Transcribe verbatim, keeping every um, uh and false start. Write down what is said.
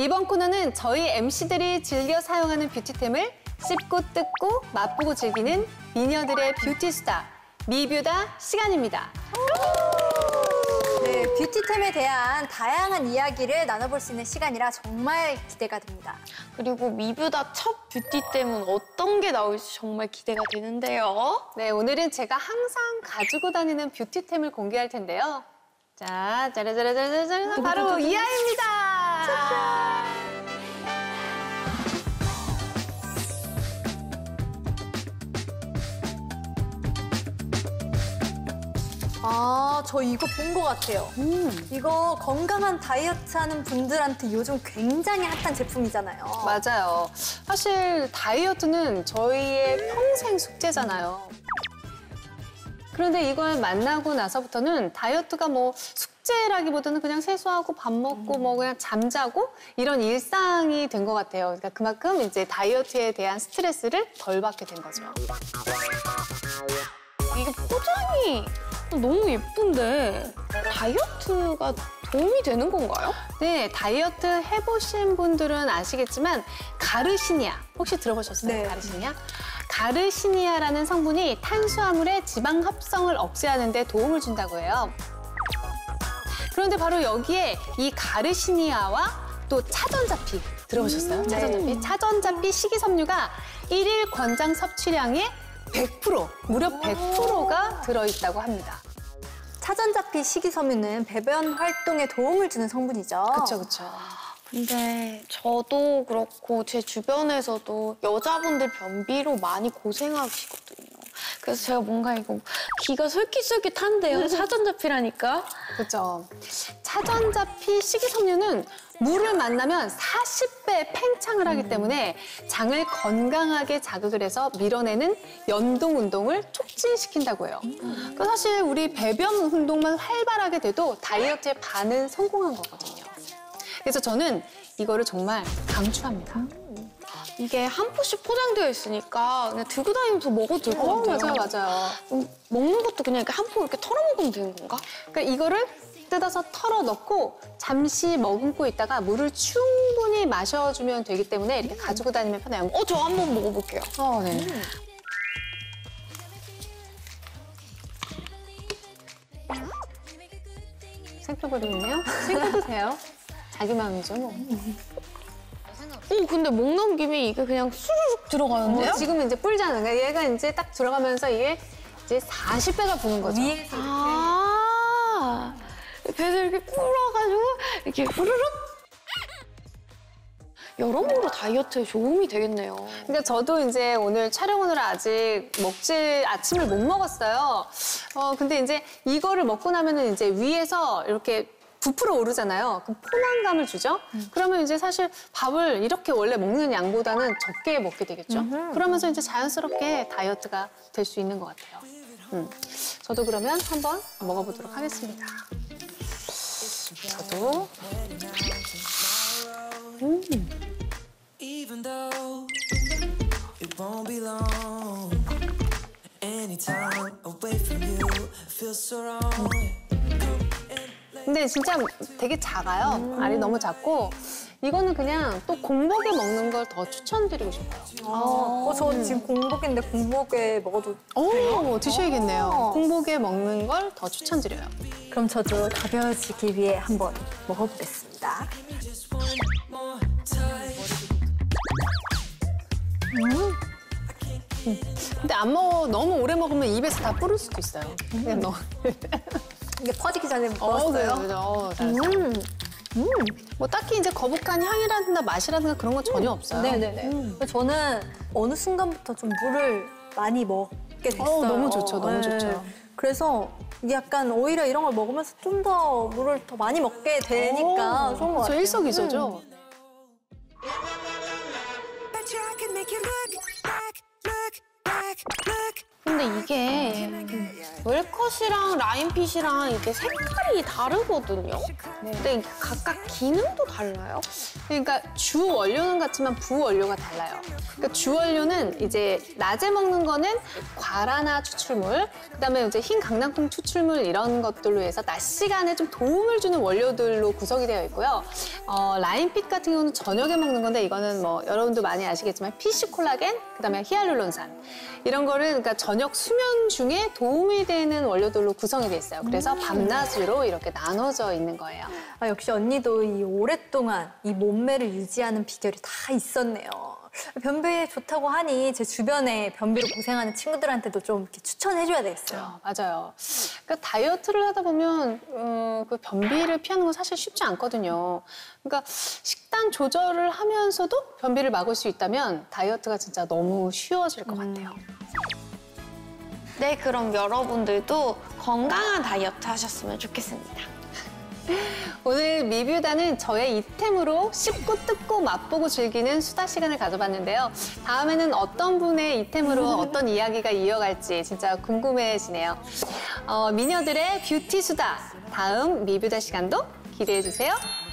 이번 코너는 저희 엠씨들이 즐겨 사용하는 뷰티템을 씹고 뜯고 맛보고 즐기는 미녀들의 뷰티 수다, 미뷰다 시간입니다. 네, 뷰티템에 대한 다양한 이야기를 나눠볼 수 있는 시간이라 정말 기대가 됩니다. 그리고 미뷰다 첫 뷰티템은 어떤 게 나올지 정말 기대가 되는데요. 네, 오늘은 제가 항상 가지고 다니는 뷰티템을 공개할 텐데요. 자, 짜라자라자라자라 바로 이 아이입니다. 짜잔. 아, 저 이거 본 것 같아요. 음. 이거 건강한 다이어트 하는 분들한테 요즘 굉장히 핫한 제품이잖아요. 맞아요. 사실 다이어트는 저희의 평생 숙제잖아요. 그런데 이걸 만나고 나서부터는 다이어트가 뭐 숙제라기보다는 그냥 세수하고 밥 먹고 뭐 그냥 잠자고 이런 일상이 된 것 같아요. 그러니까 그만큼 이제 다이어트에 대한 스트레스를 덜 받게 된 거죠. 이게 포장이 너무 예쁜데 다이어트가 도움이 되는 건가요? 네, 다이어트 해보신 분들은 아시겠지만 가르시니아, 혹시 들어보셨어요? 네. 가르시니아? 가르시니아라는 성분이 탄수화물의 지방 합성을 억제하는 데 도움을 준다고 해요. 그런데 바로 여기에 이 가르시니아와 또 차전자피, 들어보셨어요? 음, 차전자피? 네. 차전자피 식이섬유가 일일 권장 섭취량의 백 퍼센트, 무려 백 퍼센트가 들어있다고 합니다. 차전자피 식이섬유는 배변 활동에 도움을 주는 성분이죠. 그렇죠, 그렇죠. 근데 저도 그렇고 제 주변에서도 여자분들 변비로 많이 고생하시거든요. 그래서 제가 뭔가 이거 귀가 솔깃솔깃한데요. 차전자피라니까. 그렇죠. 차전자피 식이섬유는 물을 만나면 사십 배 팽창을 하기 때문에 장을 건강하게 자극을 해서 밀어내는 연동 운동을 촉진시킨다고 해요. 그러니까 사실 우리 배변 운동만 활발하게 돼도 다이어트의 반은 성공한 거거든요. 그래서 저는 이거를 정말 강추합니다. 이게 한 포씩 포장되어 있으니까 그냥 들고 다니면서 먹어도 될 것 같아요. 맞아요, 맞아요. 먹는 것도 그냥 한 포 이렇게 털어 먹으면 되는 건가? 그러니까 이거를 뜯어서 털어 넣고 잠시 머금고 있다가 물을 충분히 마셔주면 되기 때문에 이렇게 가지고 다니면 편해요. 어, 저 한번 먹어볼게요. 어, 네. 음. 생표거리네요. 생표 드세요. 자기 마음이죠, 뭐. 오, 근데 목 넘김이 이게 그냥 수르륵 들어가는데요? 어, 지금 이제 뿔잖아요. 그러니까 얘가 이제 딱 들어가면서 이게 이제 사십 배가 부는 거죠. 위에서 이렇게. 아, 배에서 이렇게 뿔어가지고 이렇게 후루룩. 여러모로 다이어트에 도움이 되겠네요. 그러니까 저도 이제 오늘 촬영하느라 아직 먹질, 아침을 못 먹었어요. 어, 근데 이제 이거를 먹고 나면은 이제 위에서 이렇게 부풀어 오르잖아요. 그럼 포만감을 주죠. 음. 그러면 이제 사실 밥을 이렇게 원래 먹는 양보다는 적게 먹게 되겠죠. 음흠. 그러면서 이제 자연스럽게 다이어트가 될 수 있는 것 같아요. 음. 저도 그러면 한번 먹어보도록 하겠습니다. 저도. 음. 근데 진짜 되게 작아요. 음. 알이 너무 작고 이거는 그냥 또 공복에 먹는 걸 더 추천드리고 싶어요. 아, 아, 저 음. 지금 공복인데 공복에 먹어도 돼요? 오, 드셔야겠네요. 오. 공복에 먹는 걸 더 추천드려요. 그럼 저도 가벼워지기 위해 한번 먹어보겠습니다. 음. 음. 근데 안 먹어, 너무 오래 먹으면 입에서 다 뿌릴 수도 있어요. 음. 그냥 넣어. 이게 퍼지기 전에 먹었어요. 어, 그죠, 그죠. 음, 음. 뭐 딱히 이제 거북한 향이라든가 맛이라든가 그런 건 전혀 음. 없어요. 네네네. 음. 저는 어느 순간부터 좀 물을 많이 먹게 됐어요. 어, 너무 좋죠, 너무 네. 좋죠. 그래서 약간 오히려 이런 걸 먹으면서 좀 더 물을 더 많이 먹게 되니까 좋은 것 같아요. 일석이조죠. 음. 근데 이게 웰컷이랑 라인핏이랑 이게 색깔이 다르거든요? 네. 근데 각각 기능도 달라요? 그러니까 주 원료는 같지만 부 원료가 달라요. 그러니까 주 원료는 이제 낮에 먹는 거는 과라나 추출물, 그다음에 이제 흰 강낭콩 추출물 이런 것들로 해서 낮 시간에 좀 도움을 주는 원료들로 구성이 되어 있고요. 어, 라인핏 같은 경우는 저녁에 먹는 건데 이거는 뭐 여러분도 많이 아시겠지만 피시 콜라겐, 그다음에 히알루론산 이런 거를 그러니까 저녁 수면 중에 도움이 되는 원료들로 구성이 돼 있어요. 그래서 음. 밤낮으로 이렇게 나눠져 있는 거예요. 아, 역시 언니도 이 오랫동안 이 몸매를 유지하는 비결이 다 있었네요. 변비에 좋다고 하니 제 주변에 변비로 고생하는 친구들한테도 좀 이렇게 추천해줘야 되겠어요. 아, 맞아요. 그러니까 다이어트를 하다 보면 음, 그 변비를 피하는 건 사실 쉽지 않거든요. 그러니까 식단 조절을 하면서도 변비를 막을 수 있다면 다이어트가 진짜 너무 쉬워질 것 음. 같아요. 네, 그럼 여러분들도 건강한 다이어트 하셨으면 좋겠습니다. 오늘 미뷰단은 저의 이템으로 씹고 뜯고 맛보고 즐기는 수다 시간을 가져봤는데요. 다음에는 어떤 분의 이템으로 어떤 이야기가 이어갈지 진짜 궁금해지네요. 어, 미녀들의 뷰티 수다, 다음 미뷰단 시간도 기대해주세요.